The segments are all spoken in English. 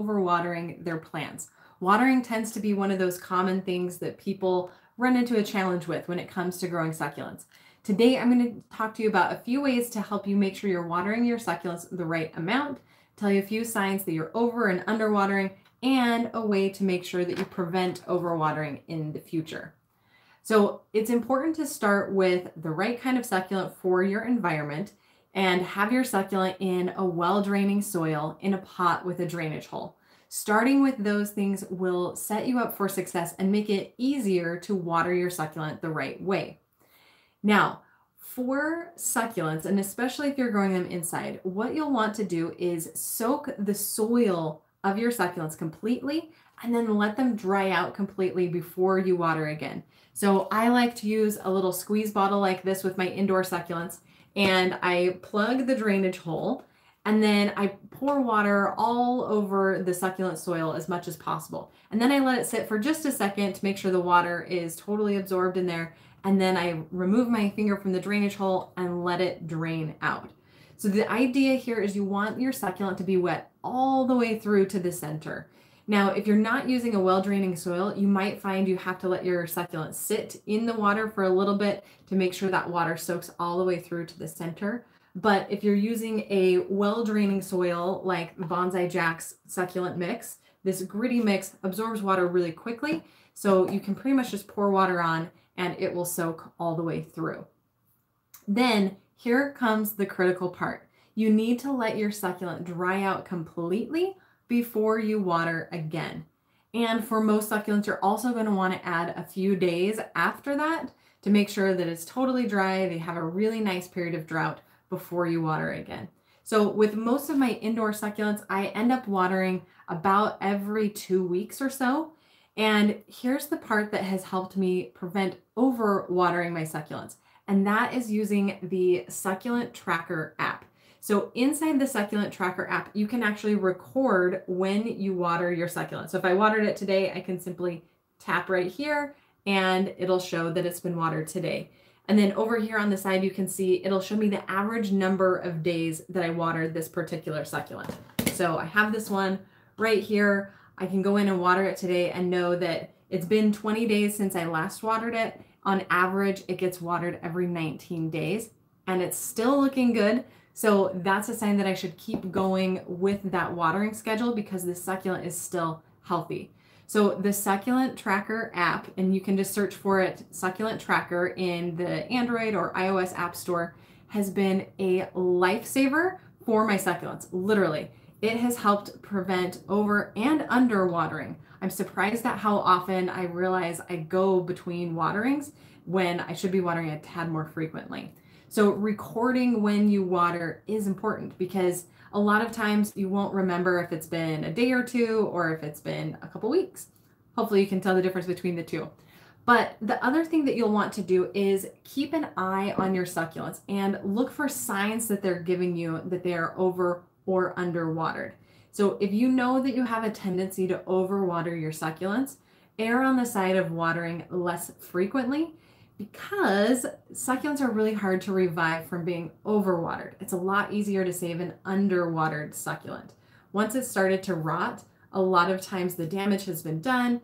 overwatering their plants. Watering tends to be one of those common things that people run into a challenge with when it comes to growing succulents. Today, I'm going to talk to you about a few ways to help you make sure you're watering your succulents the right amount, tell you a few signs that you're over and under watering, and a way to make sure that you prevent overwatering in the future. So it's important to start with the right kind of succulent for your environment and have your succulent in a well-draining soil in a pot with a drainage hole. Starting with those things will set you up for success and make it easier to water your succulent the right way. Now, for succulents, and especially if you're growing them inside, what you'll want to do is soak the soil of your succulents completely and then let them dry out completely before you water again. So I like to use a little squeeze bottle like this with my indoor succulents, and I plug the drainage hole and then I pour water all over the succulent soil as much as possible. And then I let it sit for just a second to make sure the water is totally absorbed in there. And then I remove my finger from the drainage hole and let it drain out. So the idea here is you want your succulent to be wet all the way through to the center. Now, if you're not using a well-draining soil, you might find you have to let your succulent sit in the water for a little bit to make sure that water soaks all the way through to the center. But if you're using a well-draining soil like Bonsai Jack's succulent mix, this gritty mix absorbs water really quickly. So you can pretty much just pour water on and it will soak all the way through. Then here comes the critical part. You need to let your succulent dry out completely before you water again. And for most succulents, you're also going to want to add a few days after that to make sure that it's totally dry. They have a really nice period of drought before you water again. So with most of my indoor succulents, I end up watering about every 2 weeks or so. And here's the part that has helped me prevent overwatering my succulents, and that is using the Succulent Tracker app. So inside the Succulent Tracker app, you can actually record when you water your succulent. So if I watered it today, I can simply tap right here and it'll show that it's been watered today. And then over here on the side, you can see it'll show me the average number of days that I watered this particular succulent. So I have this one right here. I can go in and water it today and know that it's been 20 days since I last watered it. On average, it gets watered every 19 days and it's still looking good. So that's a sign that I should keep going with that watering schedule because the succulent is still healthy. So the Succulent Tracker app, and you can just search for it, Succulent Tracker in the Android or iOS app store, has been a lifesaver for my succulents, literally. It has helped prevent over and under watering. I'm surprised at how often I realize I go between waterings when I should be watering a tad more frequently. So recording when you water is important because a lot of times you won't remember if it's been a day or two or if it's been a couple weeks. Hopefully you can tell the difference between the two. But the other thing that you'll want to do is keep an eye on your succulents and look for signs that they're giving you that they are over or underwatered. So if you know that you have a tendency to overwater your succulents, err on the side of watering less frequently because succulents are really hard to revive from being overwatered. It's a lot easier to save an underwatered succulent. Once it's started to rot, a lot of times the damage has been done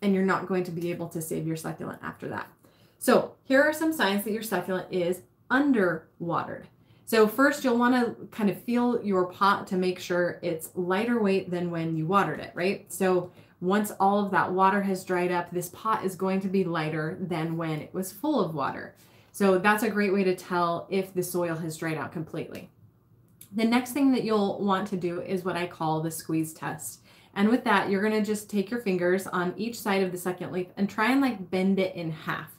and you're not going to be able to save your succulent after that. So here are some signs that your succulent is underwatered. So first you'll want to kind of feel your pot to make sure it's lighter weight than when you watered it, right? So once all of that water has dried up, this pot is going to be lighter than when it was full of water. So that's a great way to tell if the soil has dried out completely. The next thing that you'll want to do is what I call the squeeze test. And with that, you're going to just take your fingers on each side of the succulent leaf and try and like bend it in half.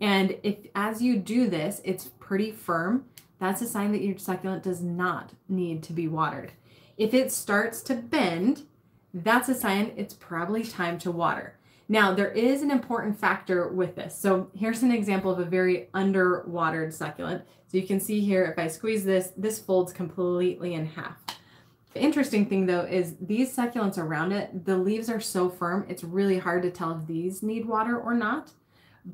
And if as you do this, it's pretty firm, that's a sign that your succulent does not need to be watered. If it starts to bend, that's a sign it's probably time to water. Now, there is an important factor with this. So here's an example of a very underwatered succulent. So you can see here, if I squeeze this, this folds completely in half. The interesting thing though is these succulents around it, the leaves are so firm, it's really hard to tell if these need water or not.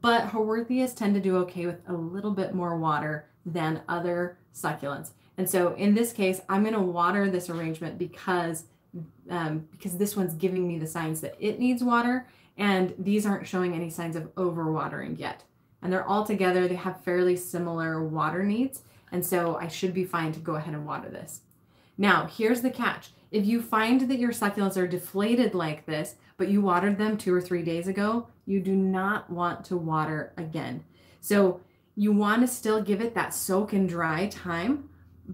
But Haworthias tend to do okay with a little bit more water than other succulents. And so in this case, I'm going to water this arrangement because because this one's giving me the signs that it needs water, and these aren't showing any signs of overwatering yet. And they're all together, they have fairly similar water needs, and so I should be fine to go ahead and water this. Now, here's the catch. If you find that your succulents are deflated like this, but you watered them 2 or 3 days ago, you do not want to water again. So you want to still give it that soak and dry time,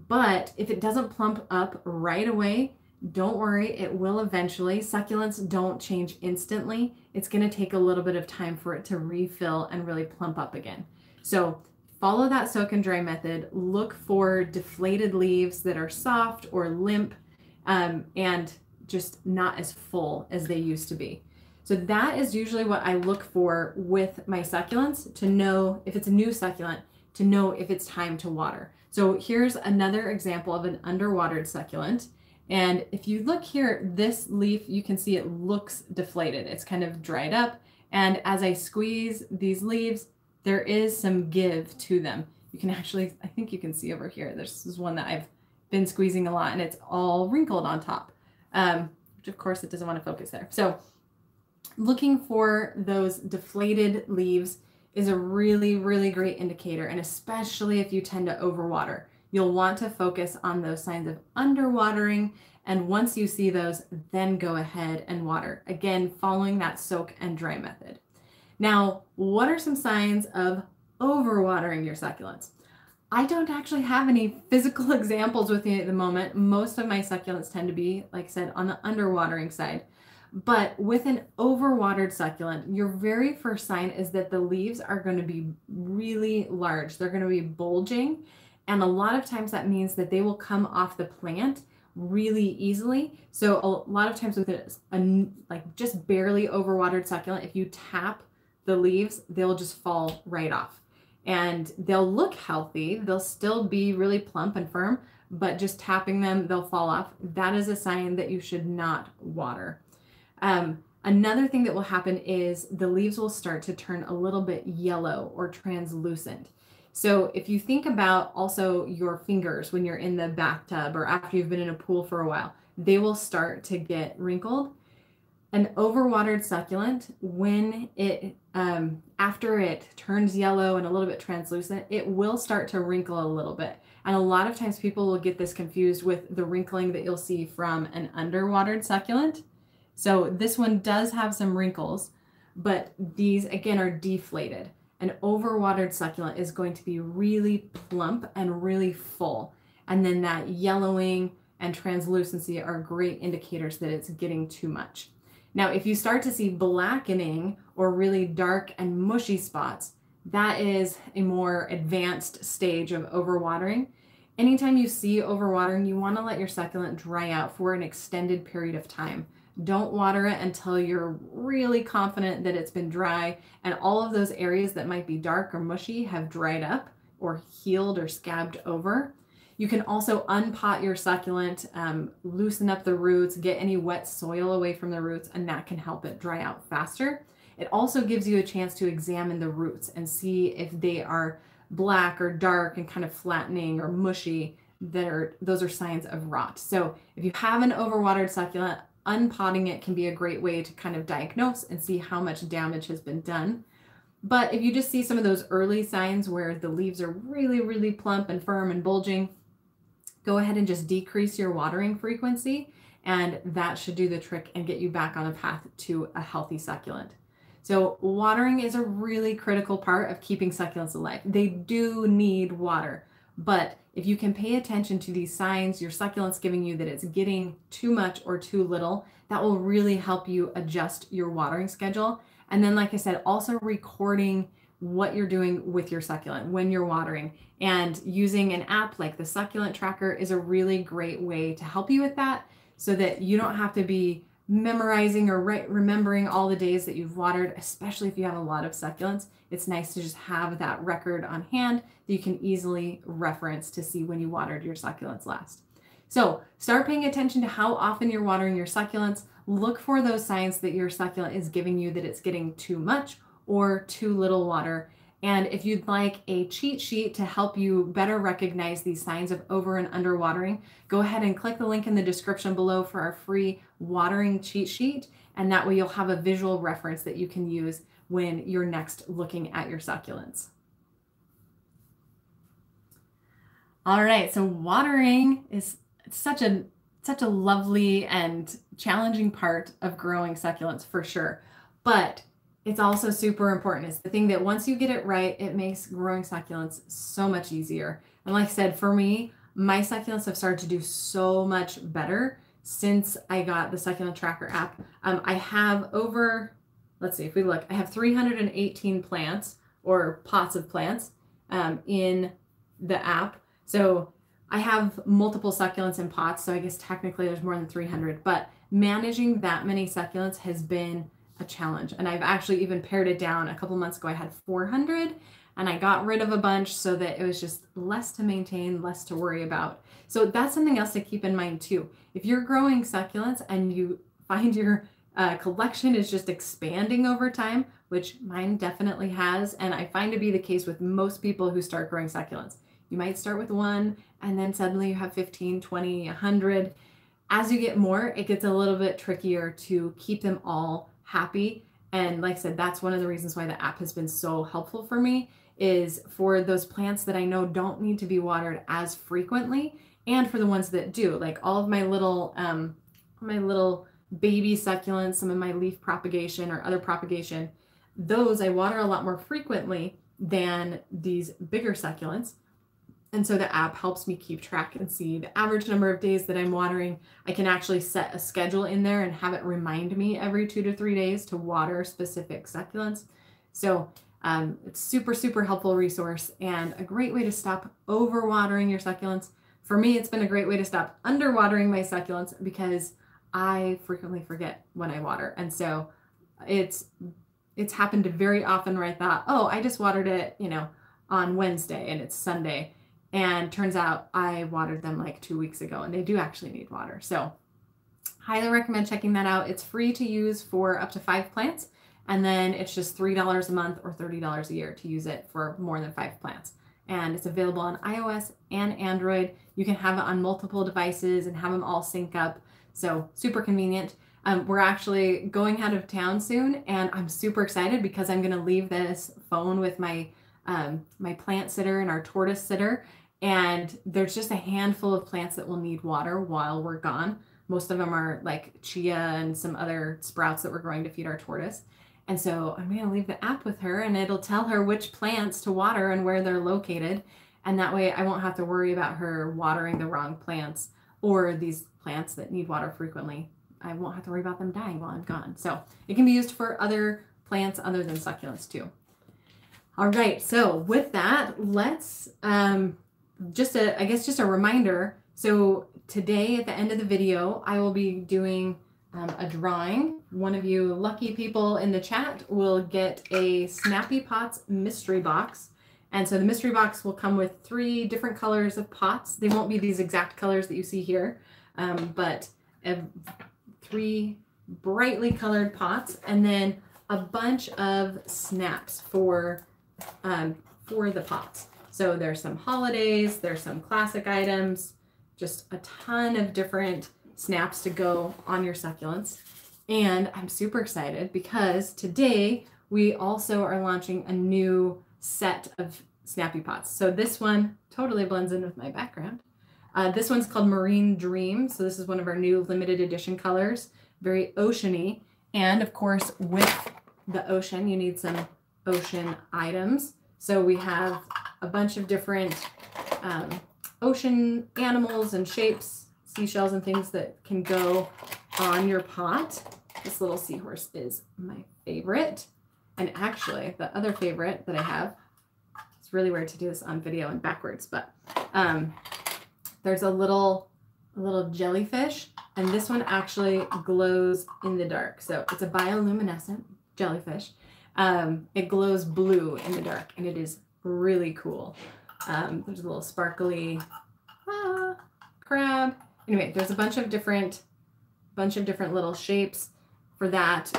but if it doesn't plump up right away, don't worry, it will eventually. Succulents don't change instantly. It's going to take a little bit of time for it to refill and really plump up again. So follow that soak and dry method. Look for deflated leaves that are soft or limp and just not as full as they used to be. So that is usually what I look for with my succulents to know if it's a new succulent, to know if it's time to water. So here's another example of an underwatered succulent. And if you look here, this leaf, you can see it looks deflated. It's kind of dried up. And as I squeeze these leaves, there is some give to them. You can actually, I think you can see over here, this is one that I've been squeezing a lot and it's all wrinkled on top, which of course it doesn't want to focus there. So looking for those deflated leaves is a really, really great indicator. And especially if you tend to overwater, you'll want to focus on those signs of underwatering. And once you see those, then go ahead and water. Again, following that soak and dry method. Now, what are some signs of overwatering your succulents? I don't actually have any physical examples with me at the moment. Most of my succulents tend to be, like I said, on the underwatering side. But with an overwatered succulent, your very first sign is that the leaves are going to be really large. They're going to be bulging. And a lot of times that means that they will come off the plant really easily. So a lot of times with a like just barely overwatered succulent, if you tap the leaves, they'll just fall right off. And they'll look healthy. They'll still be really plump and firm, but just tapping them, they'll fall off. That is a sign that you should not water. Another thing that will happen is the leaves will start to turn a little bit yellow or translucent. So if you think about also your fingers when you're in the bathtub or after you've been in a pool for a while, they will start to get wrinkled. An overwatered succulent, when it, after it turns yellow and a little bit translucent, it will start to wrinkle a little bit. And a lot of times people will get this confused with the wrinkling that you'll see from an underwatered succulent. So this one does have some wrinkles, but these again are deflated. An overwatered succulent is going to be really plump and really full. And then that yellowing and translucency are great indicators that it's getting too much. Now, if you start to see blackening or really dark and mushy spots, that is a more advanced stage of overwatering. Anytime you see overwatering, you want to let your succulent dry out for an extended period of time. Don't water it until you're really confident that it's been dry and all of those areas that might be dark or mushy have dried up or healed or scabbed over. You can also unpot your succulent, loosen up the roots, get any wet soil away from the roots, and that can help it dry out faster. It also gives you a chance to examine the roots and see if they are black or dark and kind of flattening or mushy. Those are signs of rot. So if you have an overwatered succulent, unpotting it can be a great way to kind of diagnose and see how much damage has been done. But if you just see some of those early signs where the leaves are really, really plump and firm and bulging, go ahead and just decrease your watering frequency, and that should do the trick and get you back on a path to a healthy succulent. So watering is a really critical part of keeping succulents alive. They do need water, but if you can pay attention to these signs your succulent's giving you that it's getting too much or too little, that will really help you adjust your watering schedule. And then, like I said, also recording what you're doing with your succulent when you're watering, and using an app like the Succulent Tracker is a really great way to help you with that, so that you don't have to be memorizing or remembering all the days that you've watered, especially if you have a lot of succulents. It's nice to just have that record on hand that you can easily reference to see when you watered your succulents last. So start paying attention to how often you're watering your succulents. Look for those signs that your succulent is giving you that it's getting too much or too little water, And if you'd like a cheat sheet to help you better recognize these signs of over and under watering, go ahead and click the link in the description below for our free watering cheat sheet. And that way you'll have a visual reference that you can use when you're next looking at your succulents. All right, so watering is such a lovely and challenging part of growing succulents for sure. But it's also super important. It's the thing that once you get it right, it makes growing succulents so much easier. And like I said, for me, my succulents have started to do so much better since I got the Succulent Tracker app. I have over, let's see if we look, I have 318 plants or pots of plants in the app. So I have multiple succulents in pots. So I guess technically there's more than 300, but managing that many succulents has been a challenge. And I've actually even pared it down. A couple months ago, I had 400 and I got rid of a bunch so that it was just less to maintain, less to worry about. So that's something else to keep in mind too. If you're growing succulents and you find your collection is just expanding over time, which mine definitely has, and I find to be the case with most people who start growing succulents. You might start with one and then suddenly you have 15, 20, 100. As you get more, it gets a little bit trickier to keep them all happy. And like I said, that's one of the reasons why the app has been so helpful for me, is for those plants that I know don't need to be watered as frequently, and for the ones that do, like all of my little baby succulents, some of my leaf propagation or other propagation, those I water a lot more frequently than these bigger succulents. And so the app helps me keep track and see the average number of days that I'm watering. I can actually set a schedule in there and have it remind me every 2 to 3 days to water specific succulents. So it's super, super helpful resource and a great way to stop overwatering your succulents. For me, it's been a great way to stop underwatering my succulents because I frequently forget when I water. And so it's happened very often where I thought, oh, I just watered it, you know, on Wednesday and it's Sunday. And turns out I watered them like 2 weeks ago and they do actually need water. So highly recommend checking that out. It's free to use for up to 5 plants. And then it's just $3 a month or $30 a year to use it for more than 5 plants. And it's available on iOS and Android. You can have it on multiple devices and have them all sync up. So super convenient. We're actually going out of town soon and I'm super excited because I'm gonna leave this phone with my, my plant sitter and our tortoise sitter. And there's just a handful of plants that will need water while we're gone. Most of them are like chia and some other sprouts that we're growing to feed our tortoise. And so I'm going to leave the app with her and it'll tell her which plants to water and where they're located. And that way I won't have to worry about her watering the wrong plants or these plants that need water frequently. I won't have to worry about them dying while I'm gone. So it can be used for other plants other than succulents too. All right. So with that, let's, just a reminder. So today at the end of the video, I will be doing a drawing. One of you lucky people in the chat will get a Snappy Pots mystery box. And so the mystery box will come with 3 different colors of pots. They won't be these exact colors that you see here, but 3 brightly colored pots and then a bunch of snaps for the pots. So there's some holidays, there's some classic items, just a ton of different snaps to go on your succulents. And I'm super excited because today we also are launching a new set of Snappy Pots. So this one totally blends in with my background. This one's called Marine Dream. So this is one of our new limited edition colors, very oceany. And of course, with the ocean, you need some ocean items. So we have a bunch of different ocean animals and shapes, seashells and things that can go on your pot. This little seahorse is my favorite. And actually the other favorite that I have, it's really weird to do this on video and backwards, but there's a little jellyfish and this one actually glows in the dark. So it's a bioluminescent jellyfish. It glows blue in the dark and it is really cool. There's a little sparkly crab. Anyway, there's a bunch of different little shapes for that.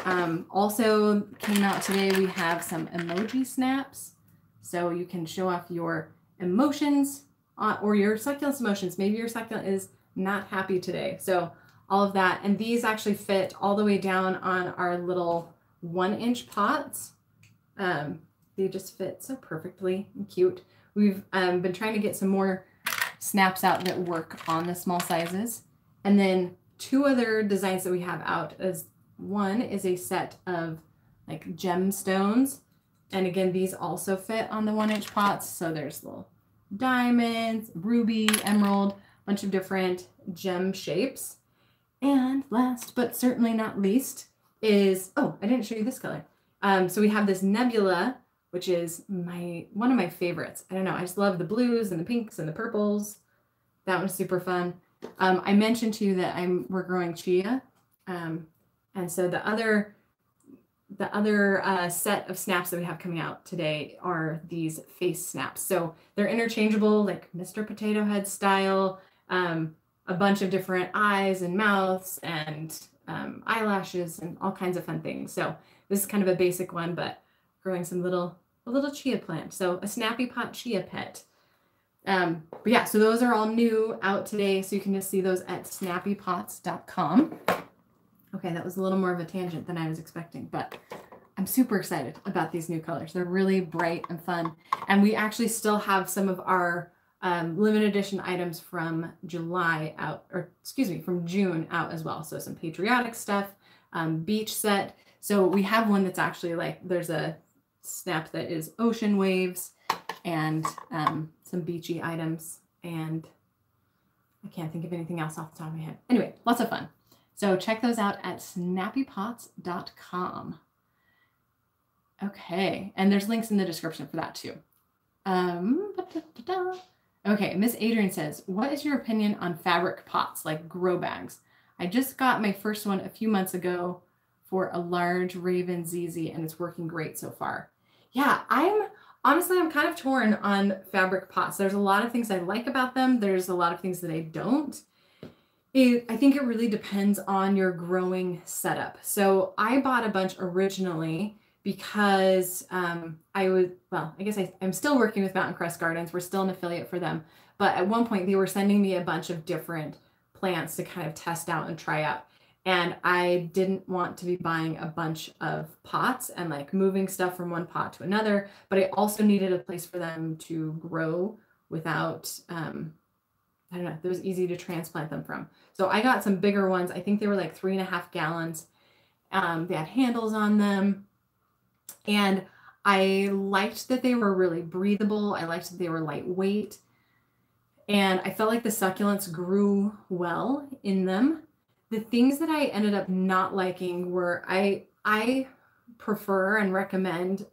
Also came out today, we have some emoji snaps. So you can show off your emotions or your succulent's emotions. Maybe your succulent is not happy today. So all of that. And these actually fit all the way down on our little 1-inch pots. They just fit so perfectly and cute. We've been trying to get some more snaps out that work on the small sizes. And then two other designs that we have out is one is a set of like gemstones. And again, these also fit on the 1-inch pots. So there's little diamonds, ruby, emerald, a bunch of different gem shapes. And last, but certainly not least is, oh, I didn't show you this color. So we have this nebula, which is one of my favorites. I don't know, I just love the blues and the pinks and the purples. That one's super fun. I mentioned to you that we're growing chia. And so the other set of snaps that we have coming out today are these face snaps. So they're interchangeable, like Mr. Potato Head style, a bunch of different eyes and mouths and eyelashes and all kinds of fun things. So this is kind of a basic one, but growing a little chia plant. So a Snappy Pot chia pet. But yeah, so those are all new out today. So you can just see those at snappypots.com. Okay, that was a little more of a tangent than I was expecting, but I'm super excited about these new colors. They're really bright and fun. And we actually still have some of our limited edition items from July out, or excuse me, from June out as well. So some patriotic stuff, beach set. So we have one that's actually like, there's a snap that is ocean waves and some beachy items. And I can't think of anything else off the top of my head. Anyway, lots of fun. So check those out at snappypots.com. Okay, and there's links in the description for that too. Okay, Miss Adrian says, what is your opinion on fabric pots, like grow bags? I just got my first one a few months ago for a large Raven ZZ, and it's working great so far. Yeah, I'm kind of torn on fabric pots. There's a lot of things I like about them. There's a lot of things that I don't. I think it really depends on your growing setup. So I bought a bunch originally because I'm still working with Mountain Crest Gardens. We're still an affiliate for them. But at one point they were sending me a bunch of different plants to kind of test out and try out. And I didn't want to be buying a bunch of pots and like moving stuff from one pot to another, but I also needed a place for them to grow without, I don't know, it was easy to transplant them from. So I got some bigger ones. I think they were like 3.5 gallons. They had handles on them. And I liked that they were really breathable. I liked that they were lightweight. And I felt like the succulents grew well in them. The things that I ended up not liking were, I prefer and recommend,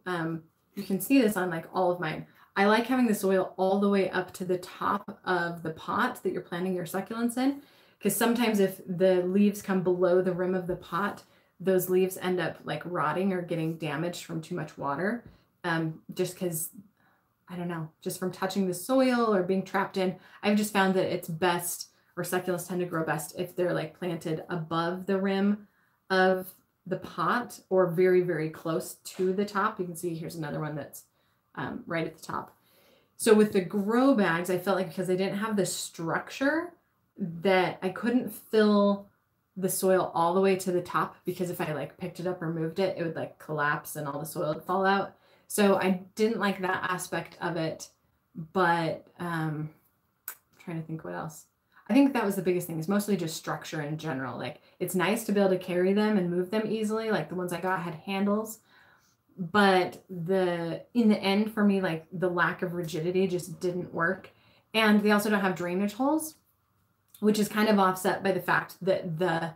you can see this on like all of mine. I like having the soil all the way up to the top of the pot that you're planting your succulents in, because sometimes if the leaves come below the rim of the pot, those leaves end up like rotting or getting damaged from too much water. Just because, I don't know, just from touching the soil or being trapped in, I've just found that it's best, or succulents tend to grow best if they're like planted above the rim of the pot or very, very close to the top. You can see here's another one that's right at the top. So with the grow bags, I felt like because I didn't have the structure that I couldn't fill the soil all the way to the top, because if I like picked it up or moved it, it would like collapse and all the soil would fall out. So I didn't like that aspect of it, but I'm trying to think what else. I think that was the biggest thing, is mostly just structure in general. Like it's nice to be able to carry them and move them easily. Like the ones I got had handles. But in the end for me, like the lack of rigidity just didn't work. And they also don't have drainage holes, which is kind of offset by the fact that the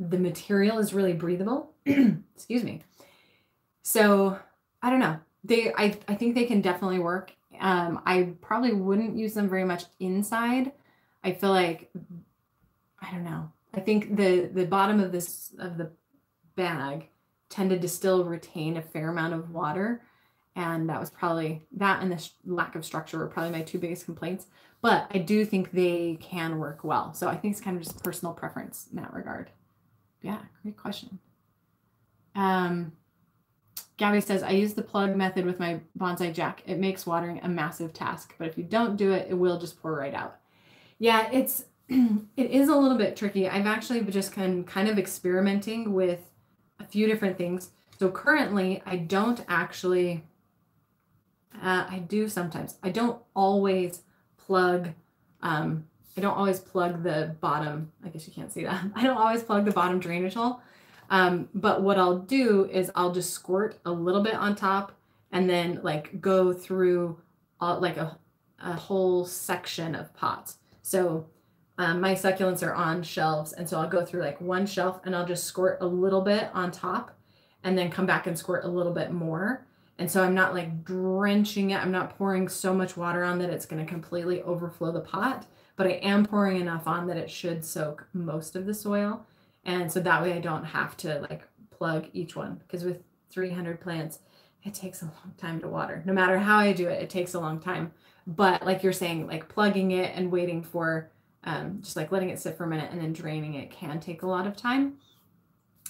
material is really breathable. Excuse me. So I don't know. I think they can definitely work. I probably wouldn't use them very much inside. I feel like, I don't know. I think the bottom of the bag tended to still retain a fair amount of water. And that was probably that, and the lack of structure were probably my two biggest complaints, but I do think they can work well. So I think it's kind of just personal preference in that regard. Yeah. Great question. Gabby says, I use the plug method with my Bonsai Jack. It makes watering a massive task, but if you don't do it, it will just pour right out. Yeah, it is a little bit tricky. I've actually just kind of experimenting with a few different things. So currently I don't actually, I do sometimes, I don't always plug, I don't always plug the bottom, I guess you can't see that. I don't always plug the bottom drainage hole. But what I'll do is I'll just squirt a little bit on top and then like go through all, like a whole section of pots. So my succulents are on shelves. And so I'll go through like one shelf and I'll just squirt a little bit on top and then come back and squirt a little bit more. And so I'm not like drenching it. I'm not pouring so much water on that it's going to completely overflow the pot, but I am pouring enough on that it should soak most of the soil. And so that way I don't have to like plug each one, because with 300 plants, it takes a long time to water. No matter how I do it, it takes a long time. But like you're saying, like plugging it and waiting for just like letting it sit for a minute and then draining it can take a lot of time.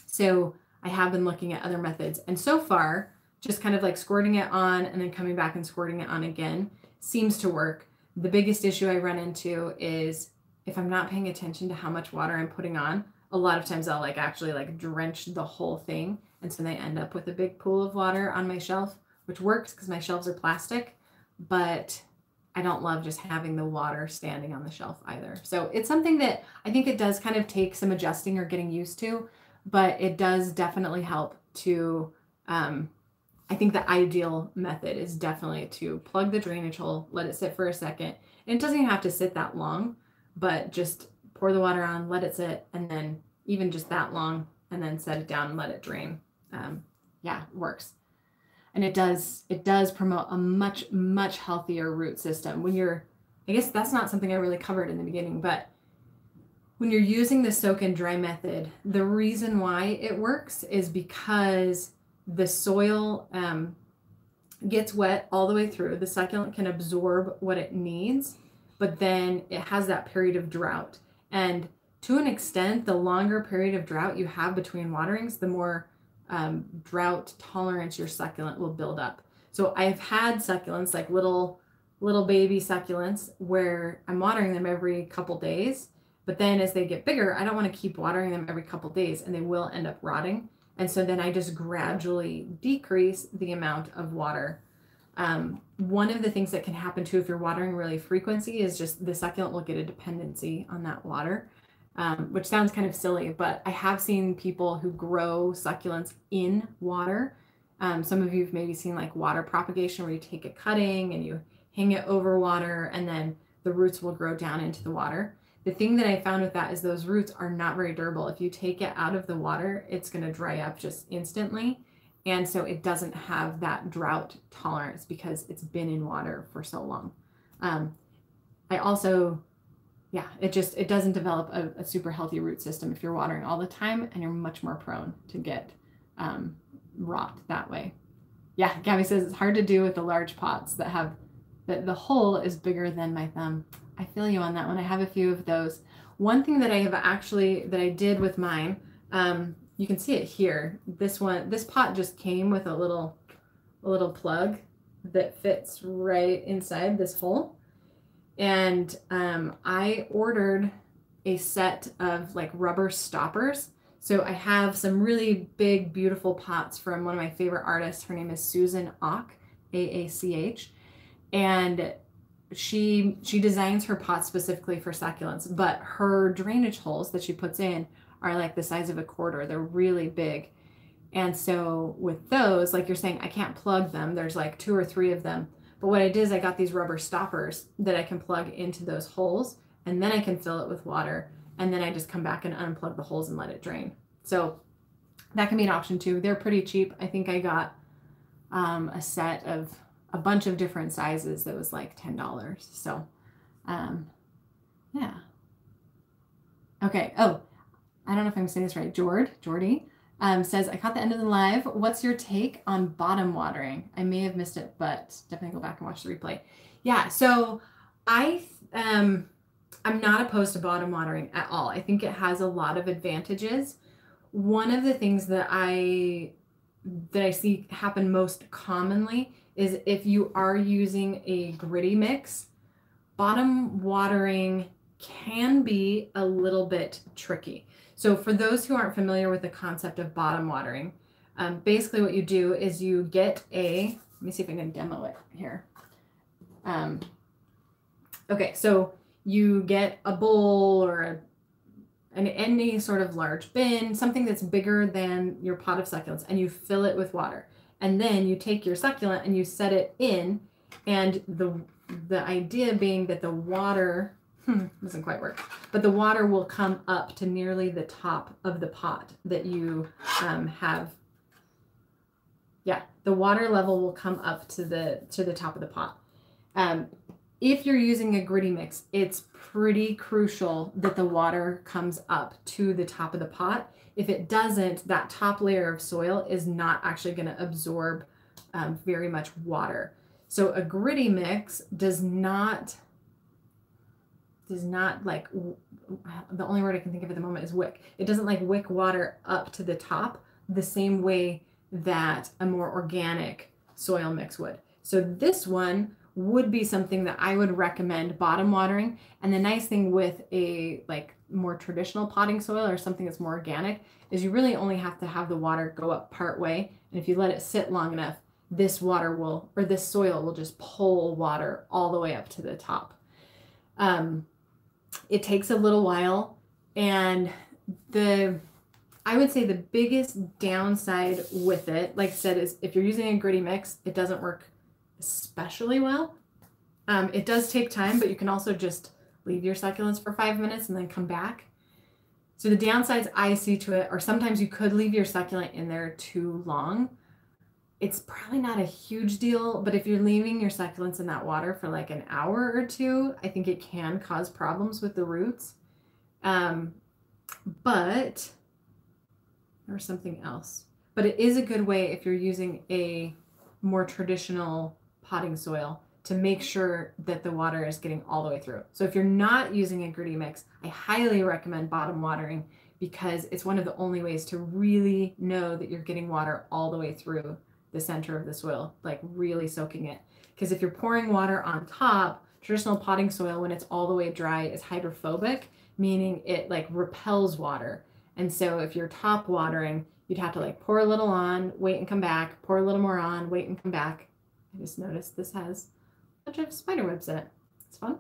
So I have been looking at other methods, and so far just kind of like squirting it on and then coming back and squirting it on again seems to work. The biggest issue I run into is if I'm not paying attention to how much water I'm putting on, a lot of times I'll like actually like drench the whole thing. And so they end up with a big pool of water on my shelf, which works because my shelves are plastic, but I don't love just having the water standing on the shelf either. So it's something that I think it does kind of take some adjusting or getting used to, but it does definitely help to, I think the ideal method is definitely to plug the drainage hole, let it sit for a second. And it doesn't even have to sit that long, but just pour the water on, let it sit, and then even just that long, and then set it down and let it drain. Yeah, it works. And it does promote a much, much healthier root system. When you're, I guess that's not something I really covered in the beginning, but when you're using the soak and dry method, the reason why it works is because the soil gets wet all the way through. The succulent can absorb what it needs, but then it has that period of drought. And to an extent, the longer period of drought you have between waterings, the more drought tolerance your succulent will build up. So I've had succulents, like little baby succulents, where I'm watering them every couple days, but then as they get bigger, I don't want to keep watering them every couple days and they will end up rotting. And so then I just gradually decrease the amount of water. One of the things that can happen too, if you're watering really frequently, is just the succulent will get a dependency on that water, which sounds kind of silly, but I have seen people who grow succulents in water. Some of you have maybe seen like water propagation, where you take a cutting and you hang it over water and then the roots will grow down into the water. The thing that I found with that is those roots are not very durable. If you take it out of the water, it's going to dry up just instantly. And so it doesn't have that drought tolerance because it's been in water for so long. I also, yeah, it doesn't develop a super healthy root system if you're watering all the time, and you're much more prone to get rot that way. Yeah, Gabby says it's hard to do with the large pots that have, that the hole is bigger than my thumb. I feel you on that one. I have a few of those. One thing that I have actually, that I did with mine, you can see it here. This pot just came with a little plug that fits right inside this hole. And I ordered a set of like rubber stoppers. So I have some really big, beautiful pots from one of my favorite artists. Her name is Susan Aach, A-A-C-H. And she designs her pots specifically for succulents, but her drainage holes that she puts in are like the size of a quarter. They're really big. And so with those, like you're saying, I can't plug them. There's like 2 or 3 of them. But what I did is I got these rubber stoppers that I can plug into those holes, and then I can fill it with water. And then I just come back and unplug the holes and let it drain. So that can be an option too. They're pretty cheap. I think I got a set of a bunch of different sizes that was like $10. So, yeah. Okay. Oh, I don't know if I'm saying this right. Jordy says, I caught the end of the live. What's your take on bottom watering? I may have missed it, but definitely go back and watch the replay. Yeah. So I'm not opposed to bottom watering at all. I think it has a lot of advantages. One of the things that I that I see happen most commonly is if you are using a gritty mix, bottom watering can be a little bit tricky. So for those who aren't familiar with the concept of bottom watering, basically what you do is you get a, let me see if I can demo it here. Okay, so you get a bowl or any sort of large bin, something that's bigger than your pot of succulents, and you fill it with water. And then you take your succulent and you set it in, and the idea being that the water, doesn't quite work, but the water will come up to nearly the top of the pot that you have. Yeah, the water level will come up to the top of the pot. If you're using a gritty mix, it's pretty crucial that the water comes up to the top of the pot. If it doesn't, that top layer of soil is not actually going to absorb very much water. So a gritty mix does not like, the only word I can think of at the moment is wick. It doesn't like wick water up to the top the same way that a more organic soil mix would. So this one would be something that I would recommend bottom watering. And the nice thing with a like more traditional potting soil or something that's more organic is you really only have to have the water go up part way. And if you let it sit long enough, this water will, or this soil will just pull water all the way up to the top. It takes a little while. And I would say the biggest downside with it, like I said, is if you're using a gritty mix, it doesn't work especially well. It does take time, but you can also just leave your succulents for 5 minutes and then come back. So the downsides I see to it are sometimes you could leave your succulent in there too long. It's probably not a huge deal, but if you're leaving your succulents in that water for like an hour or two, I think it can cause problems with the roots. But there's something else. But it is a good way if you're using a more traditional potting soil to make sure that the water is getting all the way through. So if you're not using a gritty mix, I highly recommend bottom watering because it's one of the only ways to really know that you're getting water all the way through the center of the soil, like really soaking it. Because if you're pouring water on top, traditional potting soil, when it's all the way dry, is hydrophobic, meaning it like repels water. And so if you're top watering, you'd have to like pour a little on, wait and come back, pour a little more on, wait and come back. I just noticed this has a bunch of spider webs in it. It's fun.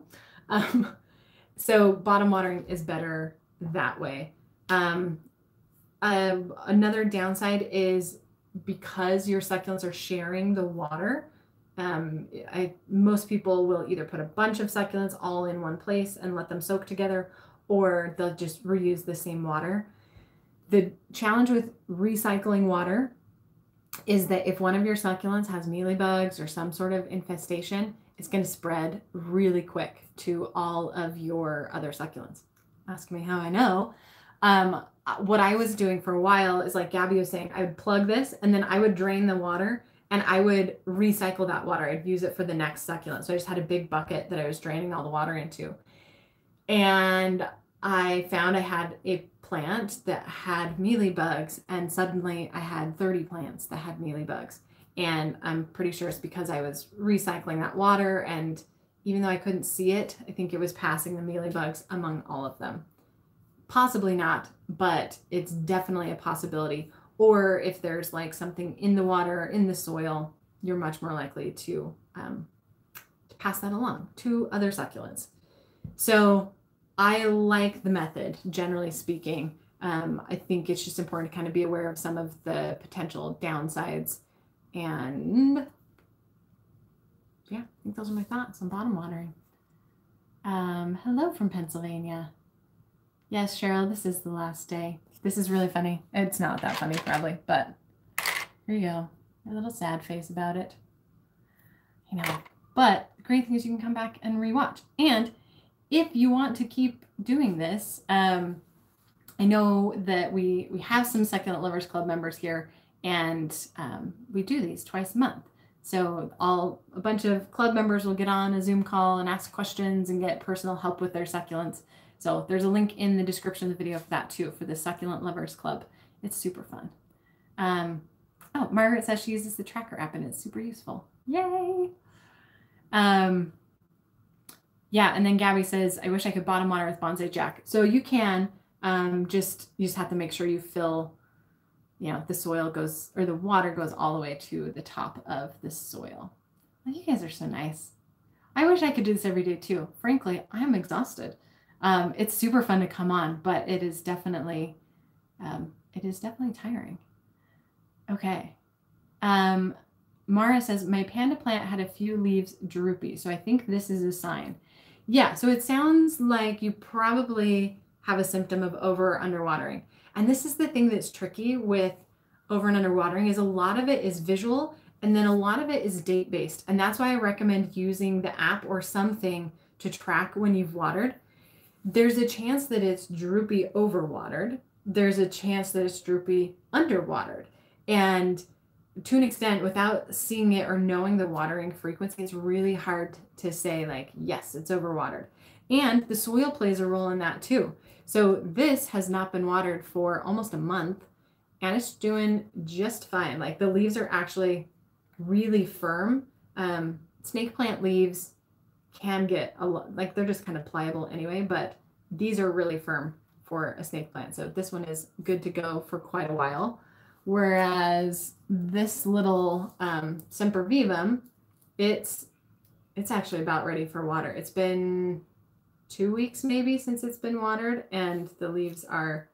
So bottom watering is better that way. Another downside is because your succulents are sharing the water, most people will either put a bunch of succulents all in one place and let them soak together, or they'll just reuse the same water. The challenge with recycling water is that if one of your succulents has mealybugs or some sort of infestation, it's going to spread really quick to all of your other succulents. Ask me how I know. What I was doing for a while is, like Gabby was saying, I would plug this and then I would drain the water and I would recycle that water. I'd use it for the next succulent. So I just had a big bucket that I was draining all the water into. And I found I had a plant that had mealybugs, and suddenly I had 30 plants that had mealybugs. And I'm pretty sure it's because I was recycling that water, and even though I couldn't see it, I think it was passing the mealybugs among all of them. Possibly not, but it's definitely a possibility. Or if there's like something in the water or in the soil, you're much more likely to pass that along to other succulents. So I like the method, generally speaking. I think it's just important to kind of be aware of some of the potential downsides. And yeah, I think those are my thoughts on bottom watering. Hello from Pennsylvania. Yes, Cheryl, this is the last day. This is really funny. It's not that funny probably, but here you go. A little sad face about it. You know, but the great thing is you can come back and rewatch. And if you want to keep doing this, I know that we have some Succulent Lovers Club members here, and we do these twice a month. So a bunch of club members will get on a Zoom call and ask questions and get personal help with their succulents. So there's a link in the description of the video for that too, for the Succulent Lovers Club. It's super fun. Oh, Margaret says she uses the tracker app and it's super useful. Yay. Yeah. And then Gabby says, I wish I could bottom water with Bonsai Jack. So you can, you just have to make sure you fill, you know, the soil goes, or the water goes all the way to the top of the soil. You guys are so nice. I wish I could do this every day too. Frankly, I'm exhausted. It's super fun to come on, but it is definitely tiring. Okay. Mara says, my panda plant had a few leaves droopy. So I think this is a sign. Yeah. So it sounds like you probably have a symptom of over or under watering. And this is the thing that's tricky with over and under watering is a lot of it is visual and then a lot of it is date based. And that's why I recommend using the app or something to track when you've watered. There's a chance that it's droopy over watered. There's a chance that it's droopy under watered. And to an extent, without seeing it or knowing the watering frequency, it's really hard to say like, yes, it's overwatered. And the soil plays a role in that too. So this has not been watered for almost a month and it's doing just fine. Like the leaves are actually really firm. Snake plant leaves can get a lot, like they're just kind of pliable anyway, but these are really firm for a snake plant. So this one is good to go for quite a while. Whereas this little sempervivum, it's actually about ready for water. It's been 2 weeks maybe since it's been watered, and the leaves are,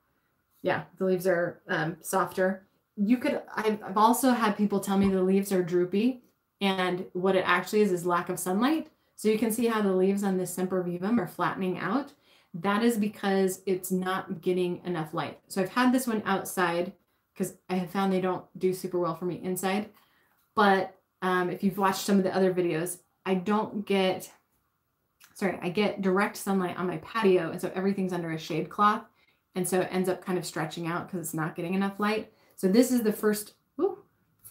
yeah, the leaves are softer. You could, I've also had people tell me the leaves are droopy, and what it actually is lack of sunlight. So you can see how the leaves on this sempervivum are flattening out. That is because it's not getting enough light. So I've had this one outside, because I have found they don't do super well for me inside. But if you've watched some of the other videos, I get direct sunlight on my patio. And so everything's under a shade cloth. And so it ends up kind of stretching out because it's not getting enough light. So this is the first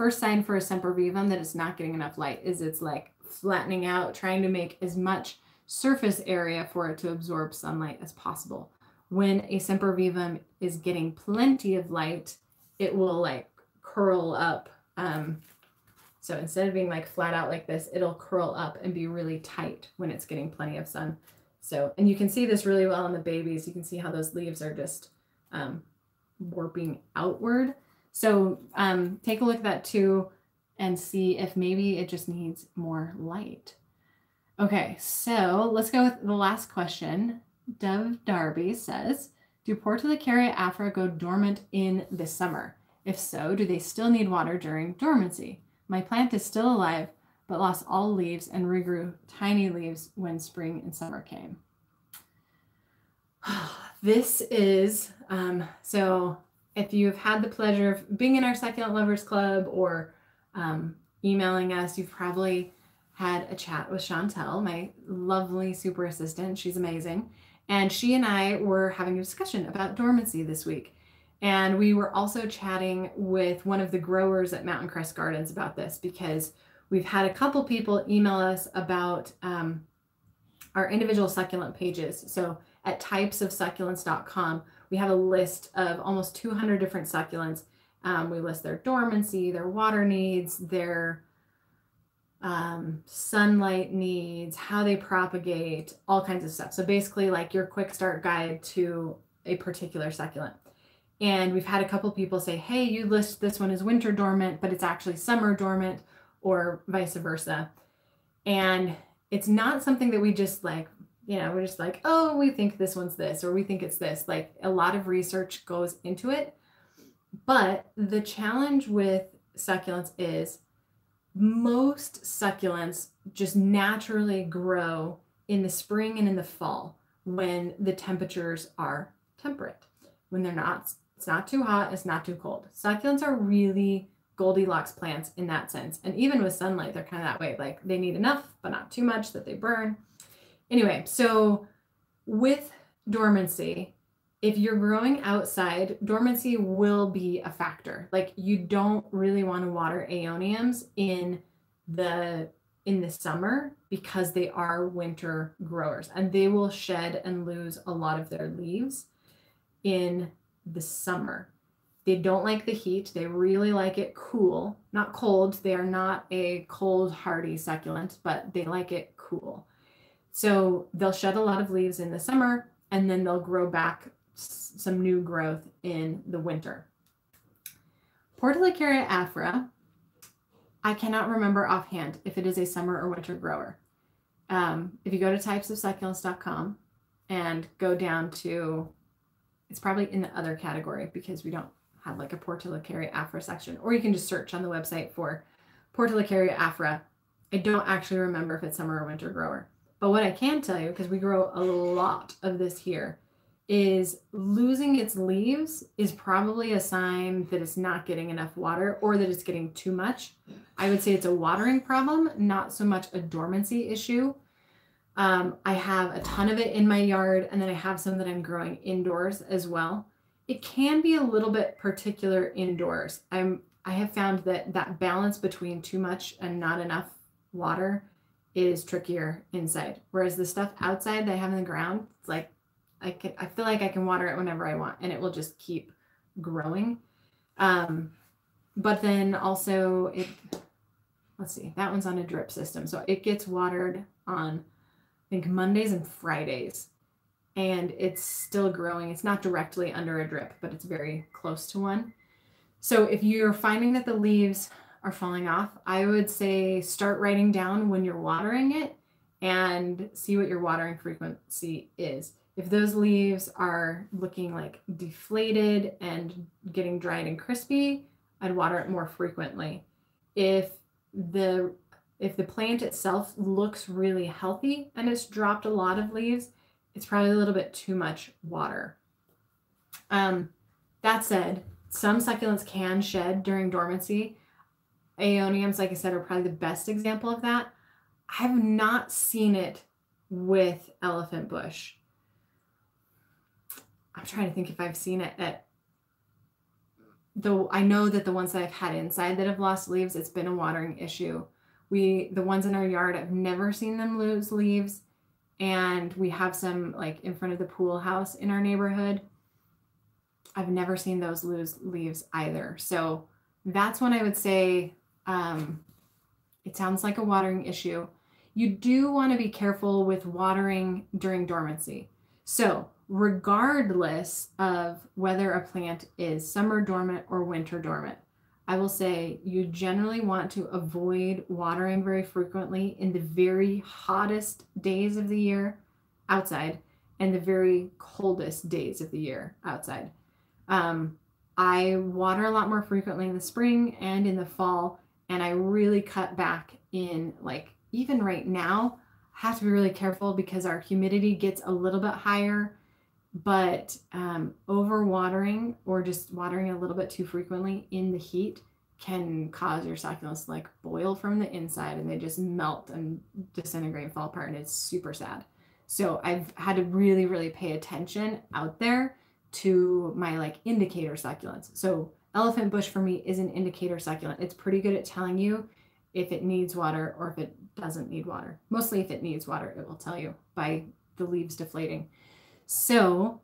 sign for a sempervivum that it's not getting enough light is it's like flattening out, trying to make as much surface area for it to absorb sunlight as possible. When a sempervivum is getting plenty of light, it will like curl up. So instead of being like flat out like this, it'll curl up and be really tight when it's getting plenty of sun. So, and you can see this really well on the babies. You can see how those leaves are just warping outward. So take a look at that too and see if maybe it just needs more light. Okay, so let's go with the last question. Dove Darby says, do Portulacaria Afra go dormant in the summer? If so, do they still need water during dormancy? My plant is still alive, but lost all leaves and regrew tiny leaves when spring and summer came. This is, so if you've had the pleasure of being in our Succulent Lovers Club or emailing us, you've probably had a chat with Chantel, my lovely super assistant. She's amazing. And she and I were having a discussion about dormancy this week. And we were also chatting with one of the growers at Mountain Crest Gardens about this because we've had a couple people email us about our individual succulent pages. So at typesofsucculents.com, we have a list of almost 200 different succulents. We list their dormancy, their water needs, their sunlight needs, how they propagate, all kinds of stuff. So basically like your quick start guide to a particular succulent. And we've had a couple people say, hey, you list this one as winter dormant, but it's actually summer dormant, or vice versa. And it's not something that we just like, you know, we're just like, oh, we think this one's this, or we think it's this. Like a lot of research goes into it. But the challenge with succulents is most succulents just naturally grow in the spring and in the fall when the temperatures are temperate, when they're not, it's not too hot, it's not too cold. Succulents are really Goldilocks plants in that sense. And even with sunlight, they're kind of that way, like they need enough, but not too much that they burn. Anyway, so with dormancy, if you're growing outside, dormancy will be a factor. Like you don't really want to water aeoniums in the summer because they are winter growers and they will shed and lose a lot of their leaves in the summer. They don't like the heat. They really like it cool, not cold. They are not a cold hardy succulent, but they like it cool. So they'll shed a lot of leaves in the summer, and then they'll grow back some new growth in the winter. Portulacaria Afra, I cannot remember offhand if it is a summer or winter grower. If you go to typesofsucculents.com and go down to, it's probably in the other category because we don't have like a Portulacaria Afra section, or you can just search on the website for Portulacaria Afra. I don't actually remember if it's summer or winter grower. But what I can tell you, because we grow a lot of this here, is losing its leaves is probably a sign that it's not getting enough water or that it's getting too much. I would say it's a watering problem, not so much a dormancy issue. I have a ton of it in my yard, and then I have some that I'm growing indoors as well. It can be a little bit particular indoors. I have found that that balance between too much and not enough water is trickier inside, whereas the stuff outside that I have in the ground, it's like, I feel like I can water it whenever I want and it will just keep growing. But then also let's see, that one's on a drip system. So it gets watered on, I think, Mondays and Fridays, and it's still growing. It's not directly under a drip, but it's very close to one. So if you're finding that the leaves are falling off, I would say start writing down when you're watering it and see what your watering frequency is. If those leaves are looking like deflated and getting dried and crispy, I'd water it more frequently. If the plant itself looks really healthy and it's dropped a lot of leaves, it's probably a little bit too much water. That said, some succulents can shed during dormancy. Aeoniums, like I said, are probably the best example of that. I have not seen it with elephant bush. I'm trying to think if I've seen it at, though I know that the ones that I've had inside that have lost leaves, it's been a watering issue. The ones in our yard, I've never seen them lose leaves. And we have some like in front of the pool house in our neighborhood. I've never seen those lose leaves either. So that's when I would say it sounds like a watering issue. You do want to be careful with watering during dormancy. So regardless of whether a plant is summer dormant or winter dormant, I will say you generally want to avoid watering very frequently in the very hottest days of the year outside and the very coldest days of the year outside. I water a lot more frequently in the spring and in the fall, and I really cut back in, like, even right now, I have to be really careful because our humidity gets a little bit higher, but overwatering or just watering a little bit too frequently in the heat can cause your succulents to like boil from the inside and they just melt and disintegrate and fall apart, and it's super sad. So I've had to really, really pay attention out there to my like indicator succulents. So elephant bush for me is an indicator succulent. It's pretty good at telling you if it needs water or if it doesn't need water. Mostly if it needs water, it will tell you by the leaves deflating. So,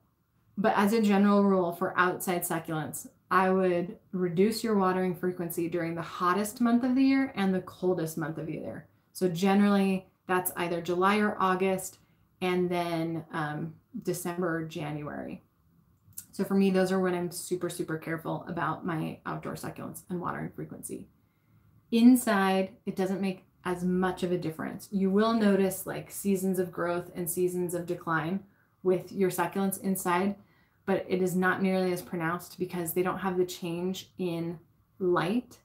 but as a general rule for outside succulents, I would reduce your watering frequency during the hottest month of the year and the coldest month of the year. So generally that's either July or August, and then December or January. So for me, those are when I'm super, super careful about my outdoor succulents and watering frequency. Inside, it doesn't make as much of a difference. You will notice like seasons of growth and seasons of decline with your succulents inside, but it is not nearly as pronounced because they don't have the change in light.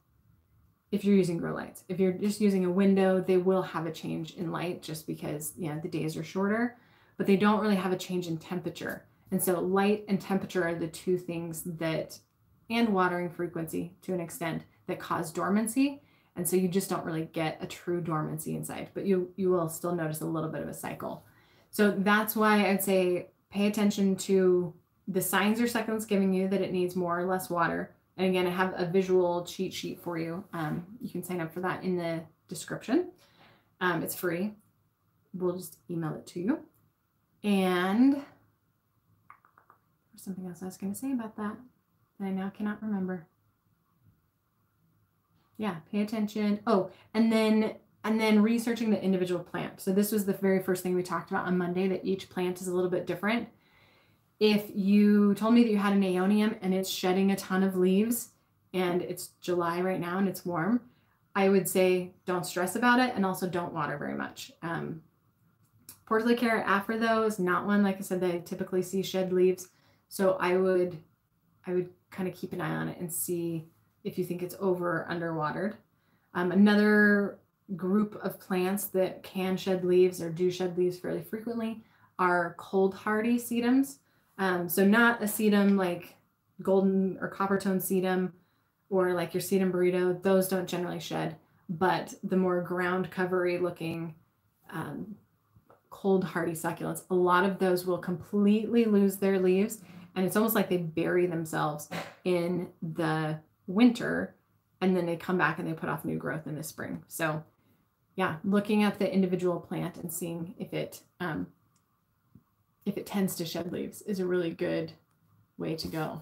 If you're using grow lights, if you're just using a window, they will have a change in light just because, you know, the days are shorter, but they don't really have a change in temperature. And so light and temperature are the two things that, and watering frequency to an extent, that cause dormancy. And so you just don't really get a true dormancy inside, but you will still notice a little bit of a cycle. So that's why I'd say pay attention to the signs your succulent's giving you that it needs more or less water. And again, I have a visual cheat sheet for you. You can sign up for that in the description. It's free. We'll just email it to you. And something else I was going to say about that I now cannot remember. Yeah, pay attention. Oh, and then researching the individual plant. So this was the very first thing we talked about on Monday, that each plant is a little bit different. If you told me that you had an aeonium and it's shedding a ton of leaves and it's July right now and it's warm, I would say don't stress about it, and also don't water very much. Portulacaria Afra, though, is not one, like I said, that I typically see shed leaves. So I would kind of keep an eye on it and see if you think it's over or underwatered. Another group of plants that can shed leaves or do shed leaves fairly frequently are cold hardy sedums. So not a sedum like golden or coppertone sedum or like your sedum burrito. Those don't generally shed, but the more ground covery looking cold hardy succulents, a lot of those will completely lose their leaves, and it's almost like they bury themselves in the winter, and then they come back and they put off new growth in the spring. So yeah, looking at the individual plant and seeing if it tends to shed leaves is a really good way to go.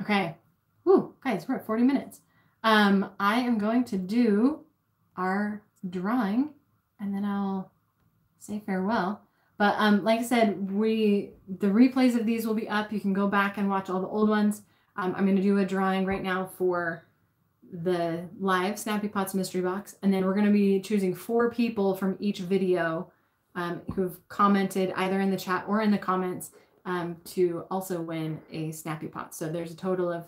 Okay. Woo, guys, we're at 40 minutes. I am going to do our drawing and then I'll say farewell. But like I said, the replays of these will be up. You can go back and watch all the old ones. I'm going to do a drawing right now for the live Snappy Pots mystery box. And then we're going to be choosing 4 people from each video who've commented either in the chat or in the comments to also win a Snappy Pot. So there's a total of,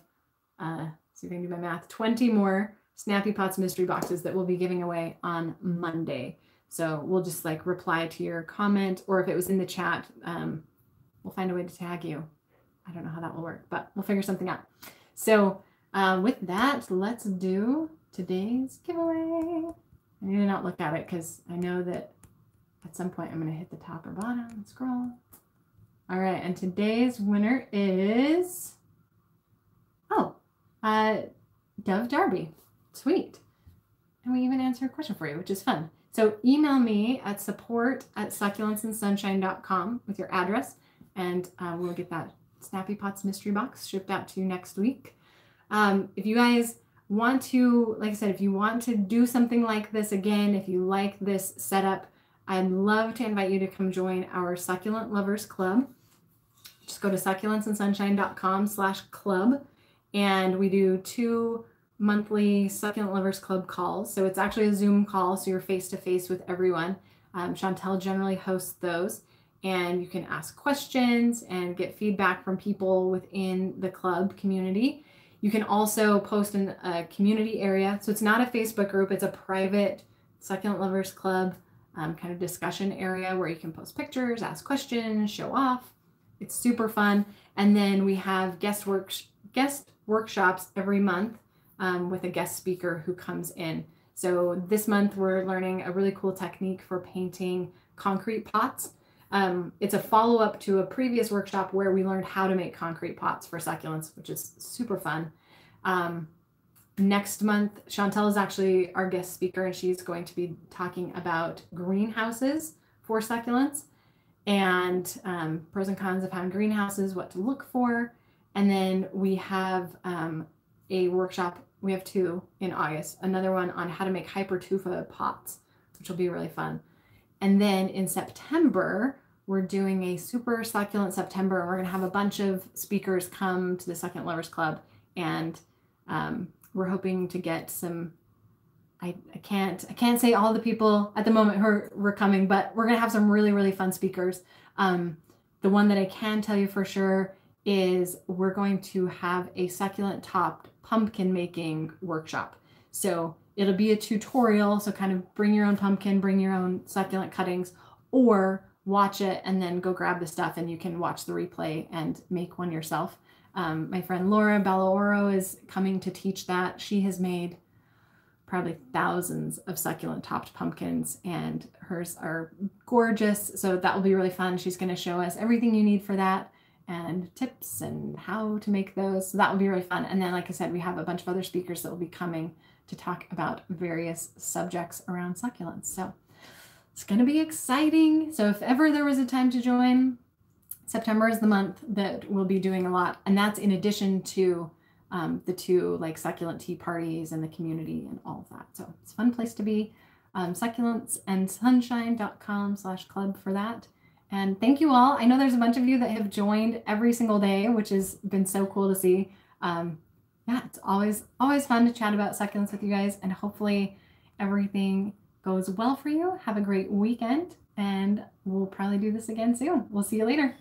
so you can do my math, 20 more Snappy Pots mystery boxes that we'll be giving away on Monday. So we'll just like reply to your comment, or if it was in the chat, we'll find a way to tag you. I don't know how that will work, but we'll figure something out. So with that, let's do today's giveaway. I need to not look at it because I know that at some point I'm going to hit the top or bottom and scroll. All right. And today's winner is, Dove Darby. Sweet. And we even answer a question for you, which is fun. So email me at support@succulentsandsunshine.com with your address, and we'll get that Snappy Pots mystery box shipped out to you next week. If you guys want to, like I said, if you want to do something like this again, if you like this setup, I'd love to invite you to come join our Succulent Lovers Club. Just go to succulentsandsunshine.com/club, and we do 2 monthly Succulent Lovers Club calls. So it's actually a Zoom call, so you're face to face with everyone. Chantel generally hosts those. And you can ask questions and get feedback from people within the club community. You can also post in a community area. So it's not a Facebook group, it's a private Succulent Lovers Club kind of discussion area where you can post pictures, ask questions, show off. It's super fun. And then we have guest workshops every month with a guest speaker who comes in. So this month we're learning a really cool technique for painting concrete pots. It's a follow-up to a previous workshop where we learned how to make concrete pots for succulents, which is super fun. Next month, Chantel is actually our guest speaker, and she's going to be talking about greenhouses for succulents and pros and cons of having greenhouses, what to look for. And then we have a workshop, we have 2 in August, another one on how to make hypertufa pots, which will be really fun. And then in September, we're doing a super succulent September. We're going to have a bunch of speakers come to the Succulent Lovers Club, and we're hoping to get some, I can't say all the people at the moment who are coming, but we're going to have some really, really fun speakers. The one that I can tell you for sure is we're going to have a succulent topped pumpkin making workshop. So it'll be a tutorial, so kind of bring your own pumpkin, bring your own succulent cuttings, or watch it and then go grab the stuff, and you can watch the replay and make one yourself. My friend Laura Balaoro is coming to teach that. She has made probably thousands of succulent topped pumpkins, and hers are gorgeous, so that will be really fun. She's going to show us everything you need for that and tips and how to make those, so that will be really fun. And then, like I said, we have a bunch of other speakers that will be coming to talk about various subjects around succulents. So it's going to be exciting. So if ever there was a time to join, September is the month that we'll be doing a lot. And that's in addition to the two like succulent tea parties and the community and all of that. So it's a fun place to be. Succulentsandsunshine.com/club for that. And thank you all. I know there's a bunch of you that have joined every single day, which has been so cool to see. Yeah, it's always fun to chat about succulents with you guys, and hopefully everything goes well for you. Have a great weekend, and we'll probably do this again soon. We'll see you later.